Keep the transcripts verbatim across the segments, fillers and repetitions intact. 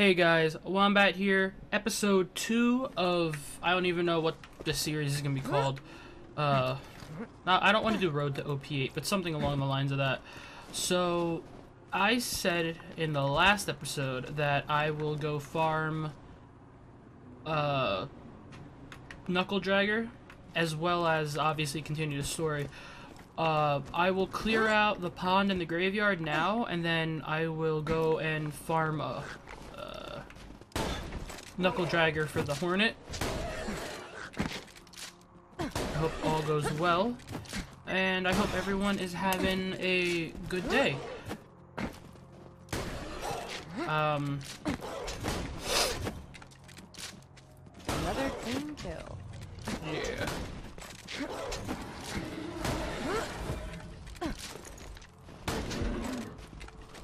Hey guys, Wombat here. Episode two of, I don't even know what this series is gonna be called. Uh, I don't want to do Road to O P eight, but something along the lines of that. So, I said in the last episode that I will go farm uh, Knuckle Dragger, as well as obviously continue the story. Uh, I will clear out the pond and the graveyard now, and then I will go and farm a Knuckle Dragger for the Hornet. I hope all goes well, and I hope everyone is having a good day. Um, Another team kill. Yeah.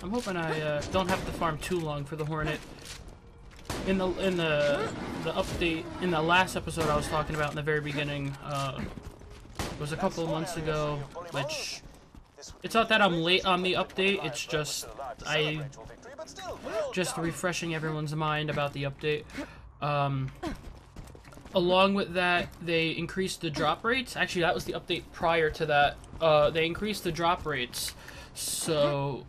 I'm hoping I uh, don't have to farm too long for the Hornet. In the in the the update in the last episode I was talking about in the very beginning uh, was a couple of months ago, which it's not that I'm late on the update. It's just I just refreshing everyone's mind about the update. Um, along with that, they increased the drop rates. Actually, that was the update prior to that. Uh, they increased the drop rates, so.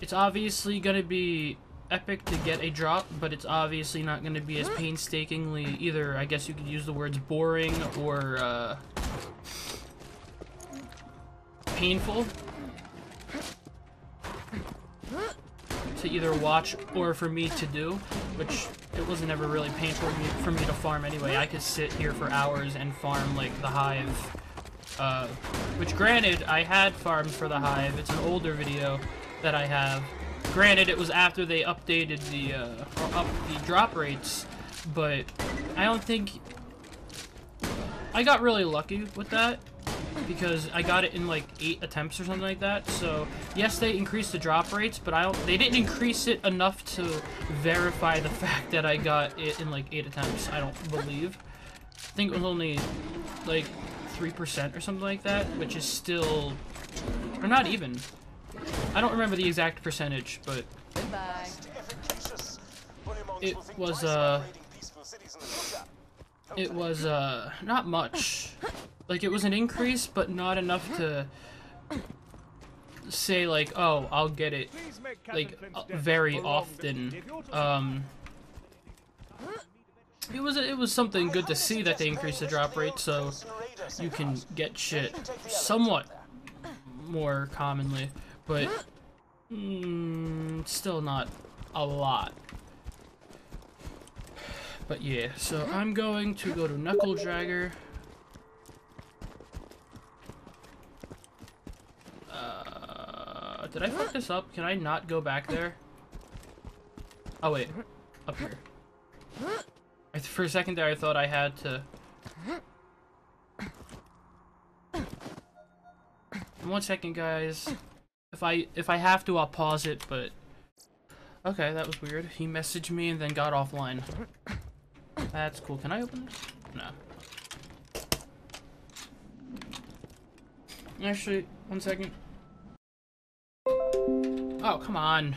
It's obviously going to be epic to get a drop, but it's obviously not going to be as painstakingly either. I guess you could use the words boring or uh, painful to either watch or for me to do, which it wasn't ever really painful for me to farm anyway. I could sit here for hours and farm like the Hive, uh, which granted I had farmed for the Hive. It's an older video that I have. Granted, it was after they updated the uh, or up the drop rates, but I don't think I got really lucky with that because I got it in like eight attempts or something like that. So yes, they increased the drop rates, but I don't. They didn't increase it enough to verify the fact that I got it in like eight attempts. I don't believe. I think it was only like three percent or something like that, which is still or not even. I don't remember the exact percentage, but Goodbye. it was uh, it was uh, not much. Like it was an increase, but not enough to say like, oh, I'll get it like uh, very often. Um, it was it was something good to see that they increased the drop rate, so you can get shit somewhat more commonly. But mm, still not a lot. But yeah, so I'm going to go to Knuckle Dragger. Uh, did I fuck this up? Can I not go back there? Oh wait, up here. I, for a second there, I thought I had to. One second, guys. If I if I have to, I'll pause it, but okay, that was weird. He messaged me and then got offline. That's cool. Can I open this? No. Actually, one second. Oh, come on.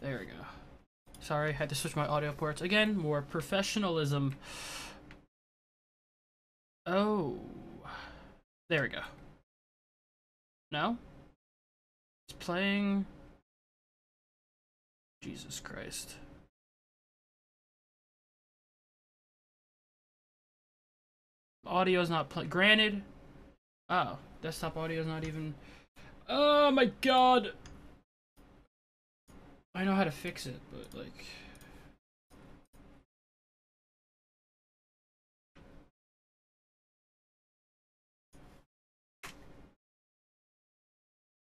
There we go. Sorry, I had to switch my audio ports. Again, more professionalism. Oh. There we go. No? It's playing. Jesus Christ. Audio's not playing. Granted. Oh, desktop audio's not even. Oh my god! I know how to fix it, but like.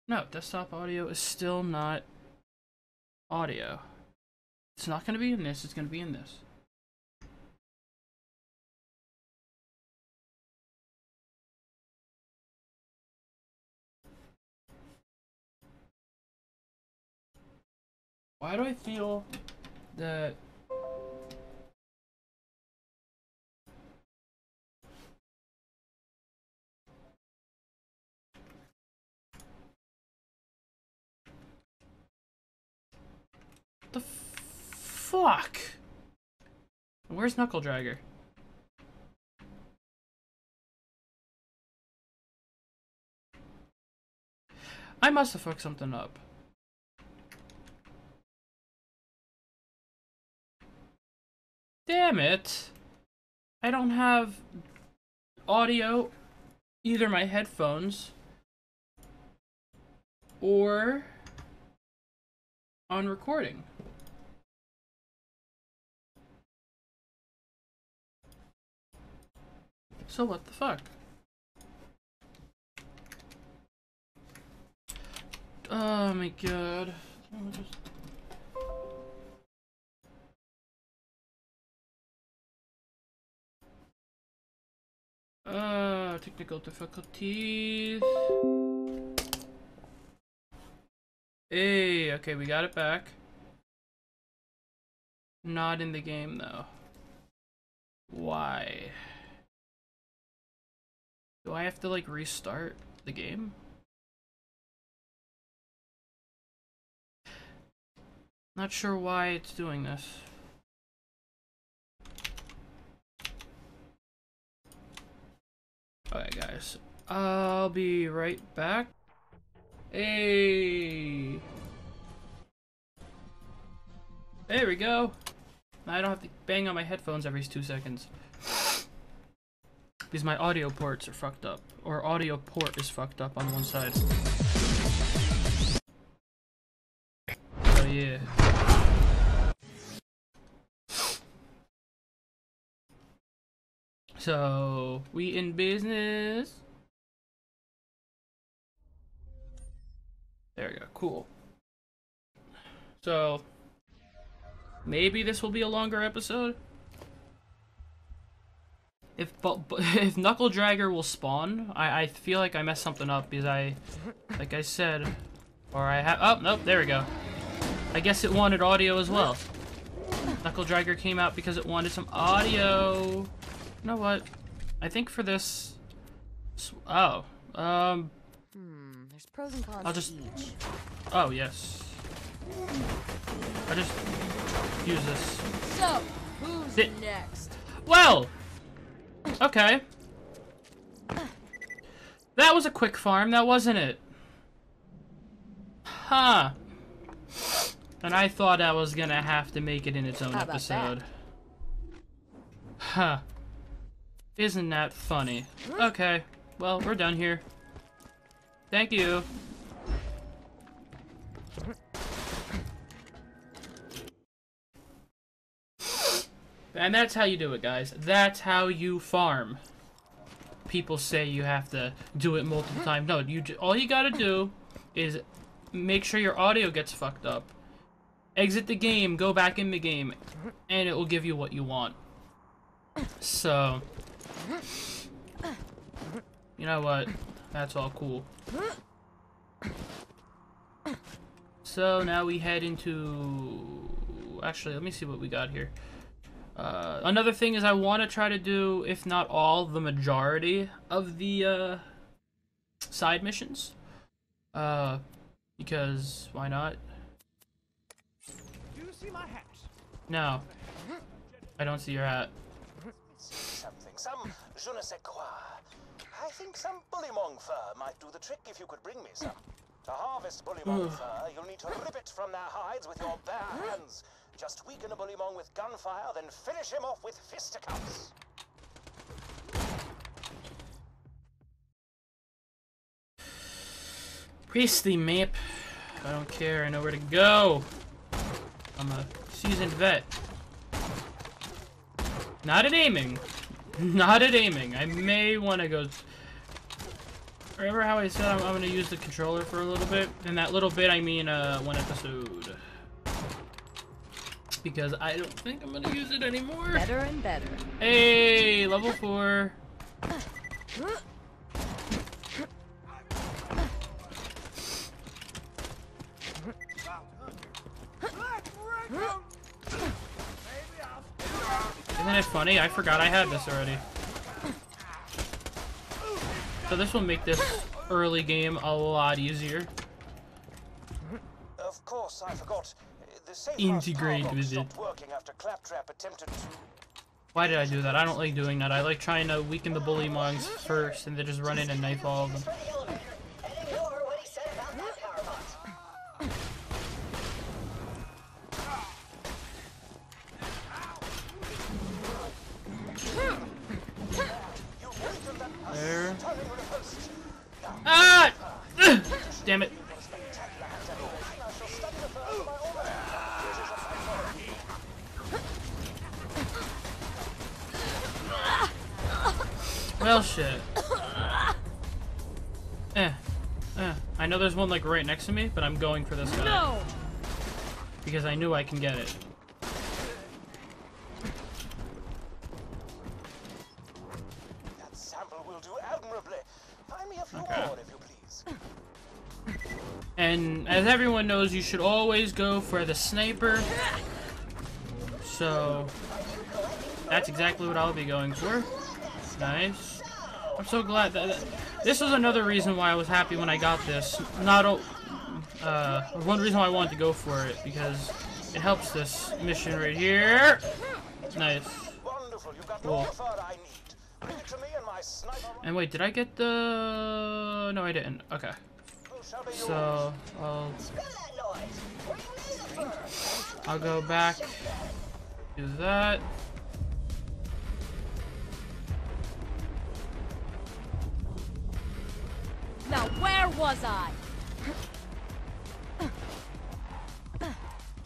No, desktop audio is still not audio. It's not going to be in this, it's going to be in this. Why do I feel that... Fuck! Where's Knuckle Dragger? I must have fucked something up. Damn it! I don't have audio, either my headphones or on recording. So what the fuck? Oh my god. Uh, technical difficulties. Hey, okay, we got it back. Not in the game though. Why? Do I have to like restart the game? Not sure why it's doing this. Alright guys, I'll be right back. Hey! There we go! Now I don't have to bang on my headphones every two seconds. Because my audio ports are fucked up. Or audio port is fucked up on one side. Oh yeah. So, we in business. There we go, cool. So, maybe this will be a longer episode. If but, but if Knuckle Dragger will spawn, I, I feel like I messed something up because I, like I said, or I have, oh, nope, there we go. I guess it wanted audio as well. Knuckle Dragger came out because it wanted some audio. You know what? I think for this, oh, um, hmm, there's pros and cons. I'll just, each. Oh yes, I just use this. So who's it, next? Well, okay. That was a quick farm, that wasn't it? Huh? And I thought I was gonna have to make it in its own How about episode. That? Huh. Isn't that funny? Okay, well, we're done here. Thank you. And that's how you do it, guys. That's how you farm. People say you have to do it multiple times. No, you all you gotta do is make sure your audio gets fucked up. Exit the game, go back in the game, and it will give you what you want. So... you know what? That's all cool. So now we head into... actually, let me see what we got here. Uh, another thing is I want to try to do, if not all, the majority of the uh, side missions. Uh, because why not? Do you see my hat? No. I don't see your hat. Some je ne sais quoi. I think some Bullymong fur might do the trick if you could bring me some. To harvest Bullymong fur, you'll need to rip it from their hides with your bare hands. Just weaken a Bullymong with gunfire, then finish him off with fisticuffs. Priestly map. I don't care. I know where to go. I'm a seasoned vet. Not at aiming. Not at aiming. I may want to go... Remember how I said I'm, I'm going to use the controller for a little bit? And that little bit, I mean uh, one episode. Because I don't think I'm going to use it anymore. Better and better. Hey, level four. Isn't it funny? I forgot I had this already. So this will make this early game a lot easier. Of course, I forgot. integrate with it. Why did I do that? I don't like doing that. I like trying to weaken the Bullymongs first and then just run in and knife all of them. There. Ah! Ugh! Damn it. Well, shit. Eh. Eh. I know there's one, like, right next to me, but I'm going for this guy. No! Because I knew I can get it. That sample will do admirably. Find me a floor, okay. If you please. And, as everyone knows, you should always go for the sniper. So, that's exactly what I'll be going for. Nice. I'm so glad that, that this was another reason why I was happy when I got this. Not o uh, one reason why I wanted to go for it, because it helps this mission right here. Nice. Cool. And wait, did I get the? No, I didn't. Okay. So I'll I'll go back. Do that. Now where was I?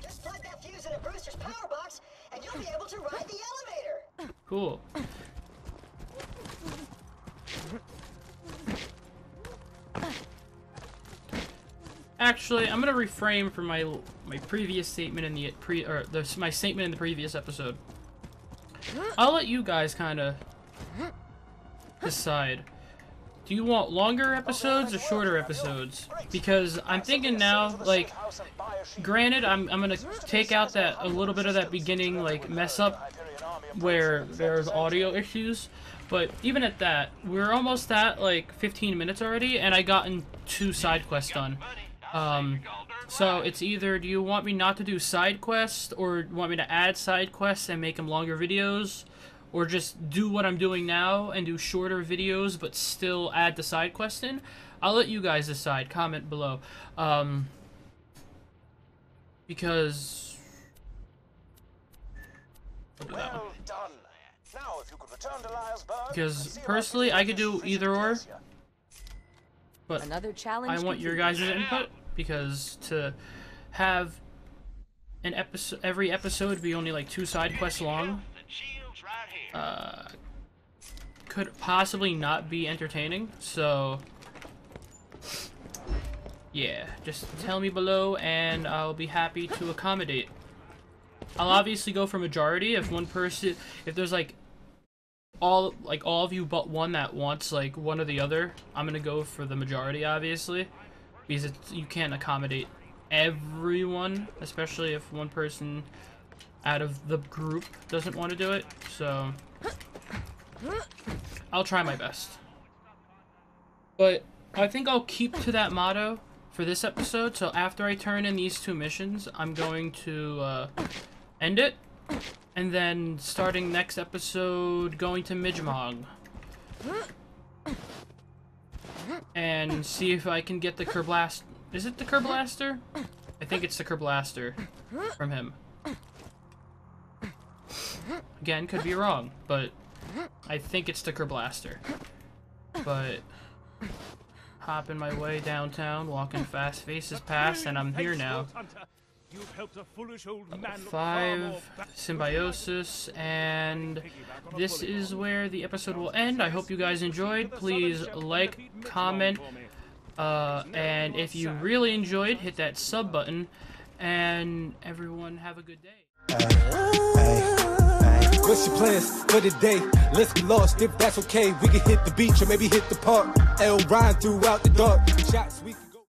Just plug that fuse in a Brewster's power box, and you'll be able to ride the elevator. Cool. Actually, I'm gonna reframe from my my previous statement in the pre or the, my statement in the previous episode. I'll let you guys kind of decide. Do you want longer episodes or shorter episodes? Because I'm thinking now, like, granted, I'm, I'm gonna take out that, a little bit of that beginning, like, mess up where there's audio issues, but even at that, we're almost at, like, fifteen minutes already, and I gotten two side quests done. Um, so it's either, do you want me not to do side quests, or want me to add side quests and make them longer videos? Or just do what I'm doing now and do shorter videos, but still add the side quest in. I'll let you guys decide. Comment below, um, because. Well done. Now, if you could return to Lyresburg, because personally, I could do either or. But another challenge. I want your guys' input, because to have an episode, every episode, be only like two side quests long. Uh, could possibly not be entertaining, so yeah, just tell me below and I'll be happy to accommodate. I'll obviously go for majority if one person, if there's like all like all of you but one that wants like one or the other, I'm gonna go for the majority, obviously, because it's, you can't accommodate everyone, especially if one person out of the group doesn't want to do it, so I'll try my best. But I think I'll keep to that motto for this episode, so after I turn in these two missions, I'm going to uh, end it, and then starting next episode, going to Midjamong. And see if I can get the Kerblaster. Is it the Kerblaster? I think it's the Kerblaster from him. Again, could be wrong, but I think it's Sticker Blaster. But hopping my way downtown, walking fast, faces past, and I'm here now. Level five, Symbiosis, and this is where the episode will end. I hope you guys enjoyed. Please like, comment, uh, and if you really enjoyed, hit that sub button. And everyone, have a good day. What's your plans for today? Let's be lost if that's okay. We can hit the beach or maybe hit the park. L ride throughout the dark. Shots we